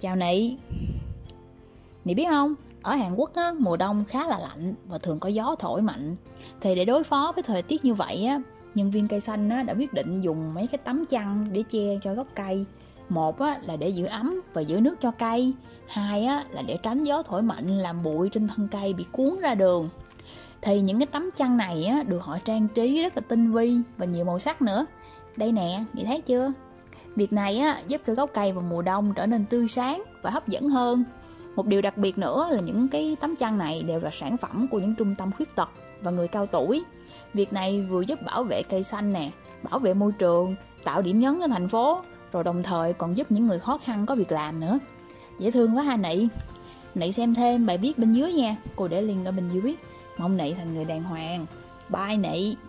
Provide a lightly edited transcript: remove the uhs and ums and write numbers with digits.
Chào Nị. Nị biết không, ở Hàn Quốc á, mùa đông khá là lạnh và thường có gió thổi mạnh. Thì để đối phó với thời tiết như vậy á, nhân viên cây xanh á, đã quyết định dùng mấy cái tấm chăn để che cho gốc cây. Một á, là để giữ ấm và giữ nước cho cây. Hai á, là để tránh gió thổi mạnh làm bụi trên thân cây bị cuốn ra đường. Thì những cái tấm chăn này á, được họ trang trí rất là tinh vi và nhiều màu sắc nữa. Đây nè, Nị thấy chưa? Việc này á, giúp cho gốc cây vào mùa đông trở nên tươi sáng và hấp dẫn hơn. Một điều đặc biệt nữa là những cái tấm chăn này đều là sản phẩm của những trung tâm khuyết tật và người cao tuổi. Việc này vừa giúp bảo vệ cây xanh nè, bảo vệ môi trường, tạo điểm nhấn cho thành phố, rồi đồng thời còn giúp những người khó khăn có việc làm nữa. Dễ thương quá ha Nị. Nị xem thêm bài viết bên dưới nha, cô để link ở bên dưới. Mong Nị thành người đàng hoàng. Bye Nị.